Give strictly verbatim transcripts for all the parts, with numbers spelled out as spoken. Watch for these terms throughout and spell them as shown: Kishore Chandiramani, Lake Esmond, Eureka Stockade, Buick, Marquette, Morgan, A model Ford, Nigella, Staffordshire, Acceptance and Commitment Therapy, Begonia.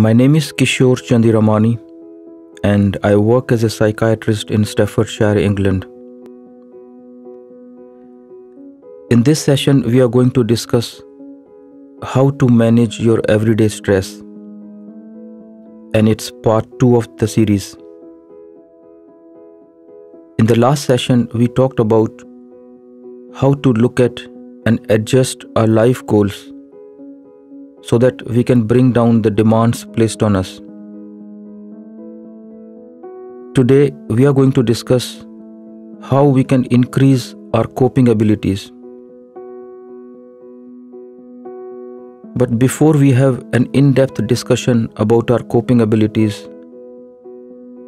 My name is Kishore Chandiramani and I work as a psychiatrist in Staffordshire, England. In this session, we are going to discuss how to manage your everyday stress, and it's part two of the series. In the last session, we talked about how to look at and adjust our life goals so that we can bring down the demands placed on us. Today, we are going to discuss how we can increase our coping abilities. But before we have an in-depth discussion about our coping abilities,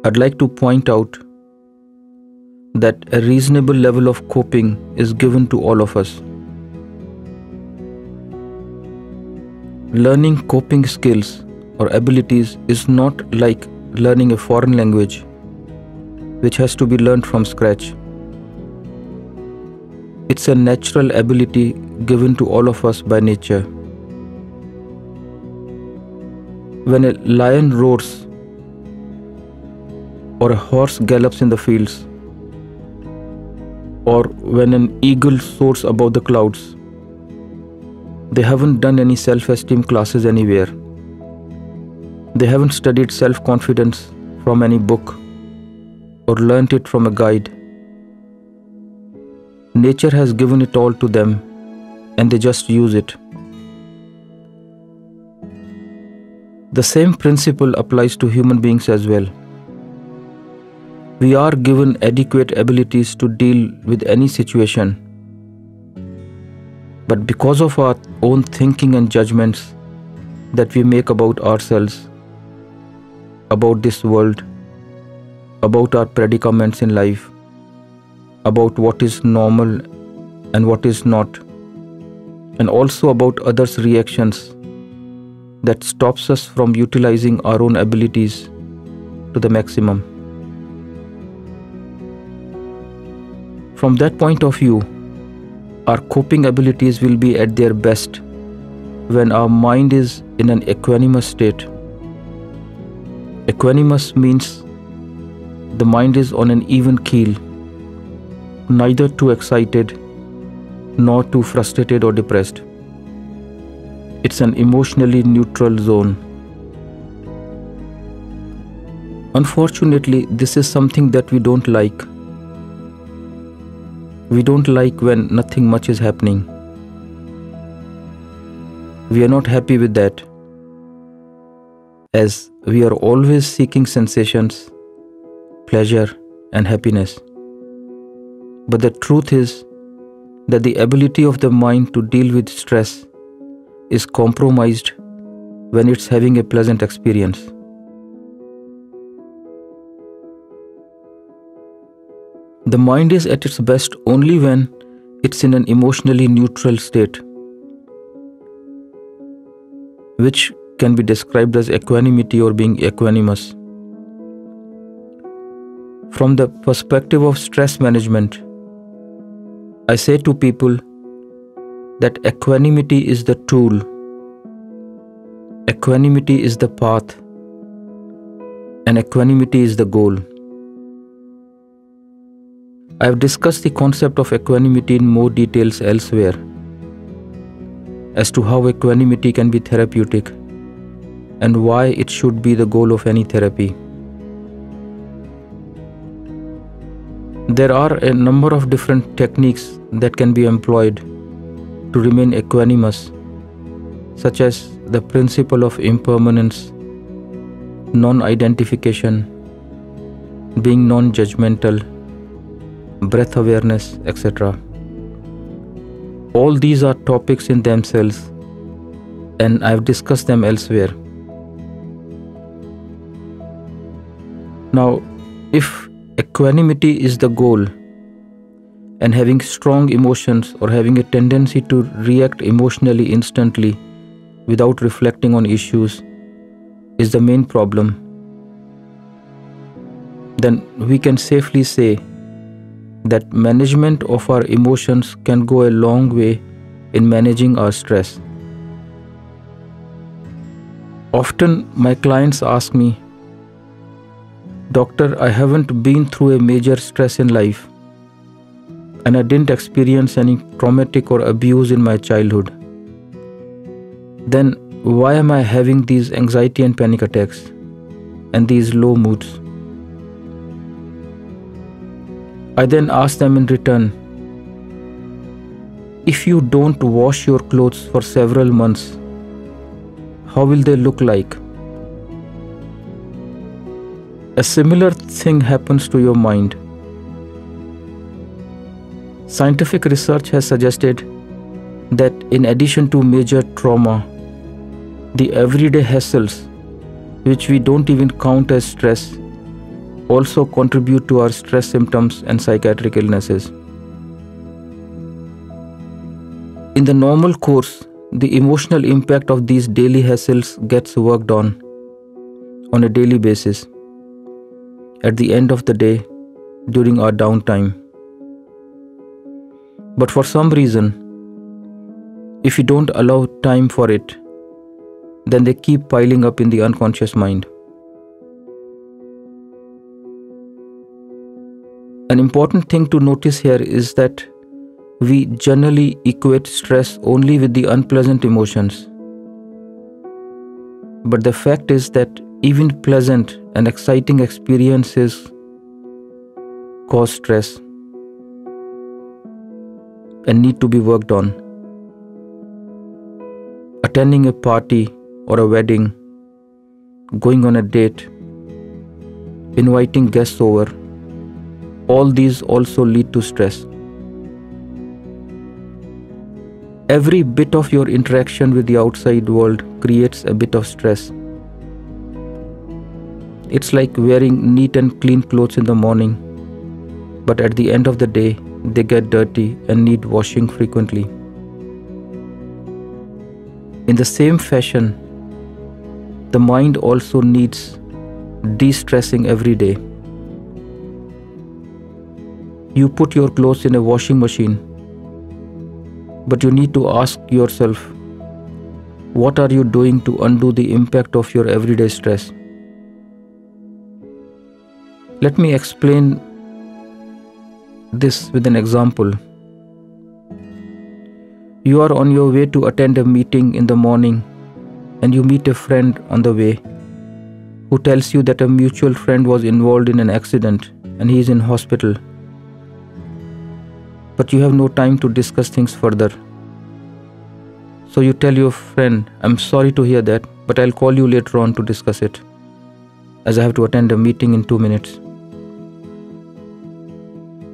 I'd like to point out that a reasonable level of coping is given to all of us. Learning coping skills or abilities is not like learning a foreign language, which has to be learned from scratch. It's a natural ability given to all of us by nature. When a lion roars or a horse gallops in the fields, or when an eagle soars above the clouds, they haven't done any self-esteem classes anywhere. They haven't studied self-confidence from any book or learnt it from a guide. Nature has given it all to them and they just use it. The same principle applies to human beings as well. We are given adequate abilities to deal with any situation, but because of our own thinking and judgments that we make about ourselves, about this world, about our predicaments in life, about what is normal and what is not, and also about others' reactions, that stops us from utilizing our own abilities to the maximum. From that point of view, our coping abilities will be at their best when our mind is in an equanimous state. Equanimous means the mind is on an even keel, neither too excited nor too frustrated or depressed. It's an emotionally neutral zone. Unfortunately, this is something that we don't like. We don't like when nothing much is happening. We are not happy with that, as we are always seeking sensations, pleasure and happiness. But the truth is that the ability of the mind to deal with stress is compromised when it's having a pleasant experience. The mind is at its best only when it's in an emotionally neutral state, which can be described as equanimity or being equanimous. From the perspective of stress management, I say to people that equanimity is the tool, equanimity is the path, and equanimity is the goal. I have discussed the concept of equanimity in more details elsewhere, as to how equanimity can be therapeutic and why it should be the goal of any therapy. There are a number of different techniques that can be employed to remain equanimous, such as the principle of impermanence, non-identification, being non-judgmental, breath awareness, et cetera. All these are topics in themselves and I've discussed them elsewhere. Now, if equanimity is the goal and having strong emotions or having a tendency to react emotionally instantly without reflecting on issues is the main problem, then we can safely say that management of our emotions can go a long way in managing our stress. Often my clients ask me, "Doctor, I haven't been through a major stress in life, and I didn't experience any traumatic or abuse in my childhood. Then why am I having these anxiety and panic attacks and these low moods?" I then ask them in return, "If you don't wash your clothes for several months, how will they look like?" A similar thing happens to your mind. Scientific research has suggested that in addition to major trauma, the everyday hassles, which we don't even count as stress, also contribute to our stress symptoms and psychiatric illnesses. In the normal course, the emotional impact of these daily hassles gets worked on, on a daily basis, at the end of the day, during our downtime. But for some reason, if we don't allow time for it, then they keep piling up in the unconscious mind. An important thing to notice here is that we generally equate stress only with the unpleasant emotions. But the fact is that even pleasant and exciting experiences cause stress and need to be worked on. Attending a party or a wedding, going on a date, inviting guests over, all these also lead to stress. Every bit of your interaction with the outside world creates a bit of stress. It's like wearing neat and clean clothes in the morning, but at the end of the day, they get dirty and need washing frequently. In the same fashion, the mind also needs de-stressing every day. You put your clothes in a washing machine, but you need to ask yourself, what are you doing to undo the impact of your everyday stress? Let me explain this with an example. You are on your way to attend a meeting in the morning, and you meet a friend on the way who tells you that a mutual friend was involved in an accident and he is in hospital. But you have no time to discuss things further. So you tell your friend, "I'm sorry to hear that, but I'll call you later on to discuss it, as I have to attend a meeting in two minutes.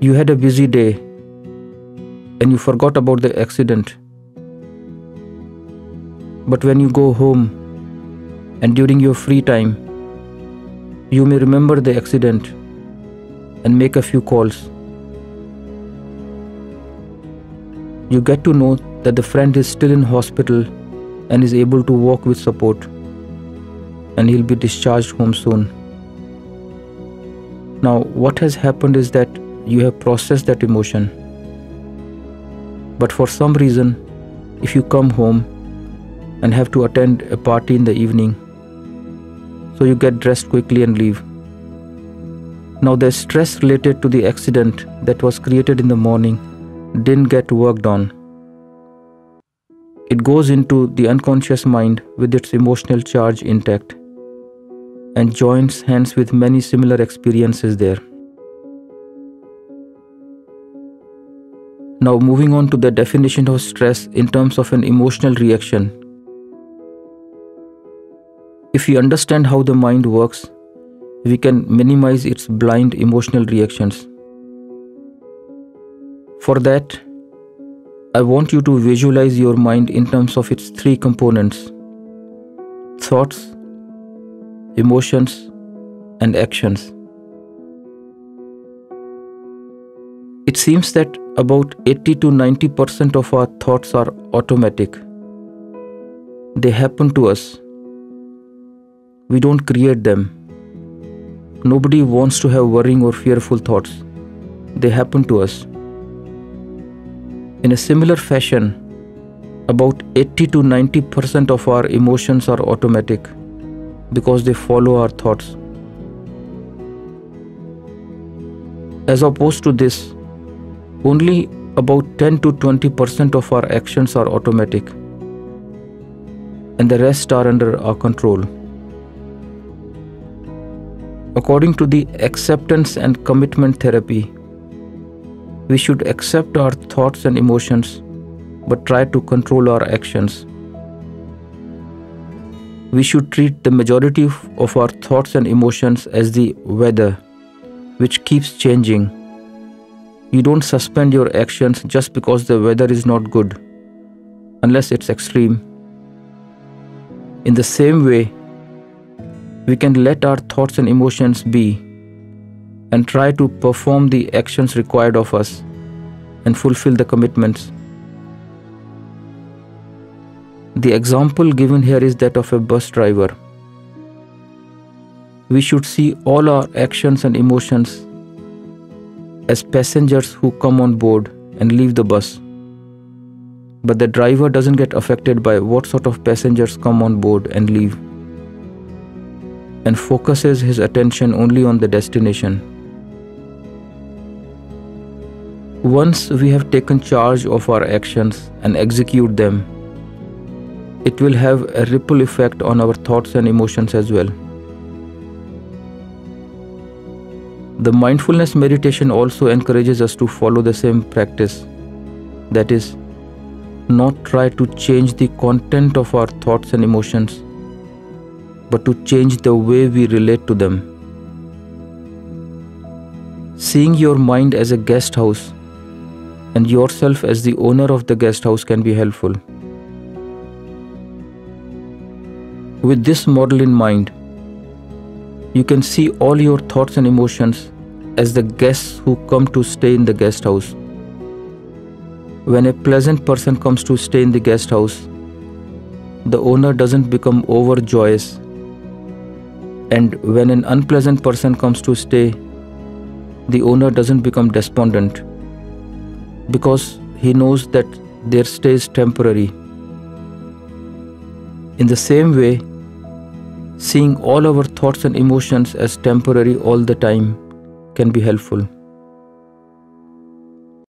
You had a busy day and you forgot about the accident. But when you go home and during your free time, you may remember the accident and make a few calls. You get to know that the friend is still in hospital and is able to walk with support, and he'll be discharged home soon. Now, what has happened is that you have processed that emotion. But for some reason, if you come home and have to attend a party in the evening, so you get dressed quickly and leave. Now the stress related to the accident that was created in the morning didn't get worked on. It goes into the unconscious mind with its emotional charge intact and joins hands with many similar experiences there. Now moving on to the definition of stress in terms of an emotional reaction. If we understand how the mind works, we can minimize its blind emotional reactions. For that, I want you to visualize your mind in terms of its three components: thoughts, emotions, and actions. It seems that about eighty to ninety percent of our thoughts are automatic. They happen to us. We don't create them. Nobody wants to have worrying or fearful thoughts. They happen to us. In a similar fashion, about eighty to ninety percent of our emotions are automatic. because they follow our thoughts. As opposed to this, only about ten to twenty percent of our actions are automatic, and the rest are under our control. According to the Acceptance and Commitment Therapy, we should accept our thoughts and emotions, but try to control our actions. We should treat the majority of our thoughts and emotions as the weather, which keeps changing. You don't suspend your actions just because the weather is not good, unless it's extreme. In the same way, we can let our thoughts and emotions be, and try to perform the actions required of us and fulfill the commitments. The example given here is that of a bus driver. We should see all our actions and emotions as passengers who come on board and leave the bus. But the driver doesn't get affected by what sort of passengers come on board and leave, and focuses his attention only on the destination. Once we have taken charge of our actions and execute them, it will have a ripple effect on our thoughts and emotions as well. The mindfulness meditation also encourages us to follow the same practice, that is, not try to change the content of our thoughts and emotions, but to change the way we relate to them. Seeing your mind as a guest house and yourself as the owner of the guest house can be helpful. With this model in mind, you can see all your thoughts and emotions as the guests who come to stay in the guest house. When a pleasant person comes to stay in the guest house, the owner doesn't become overjoyous, and when an unpleasant person comes to stay, the owner doesn't become despondent, because he knows that their stay is temporary. In the same way, seeing all our thoughts and emotions as temporary all the time can be helpful.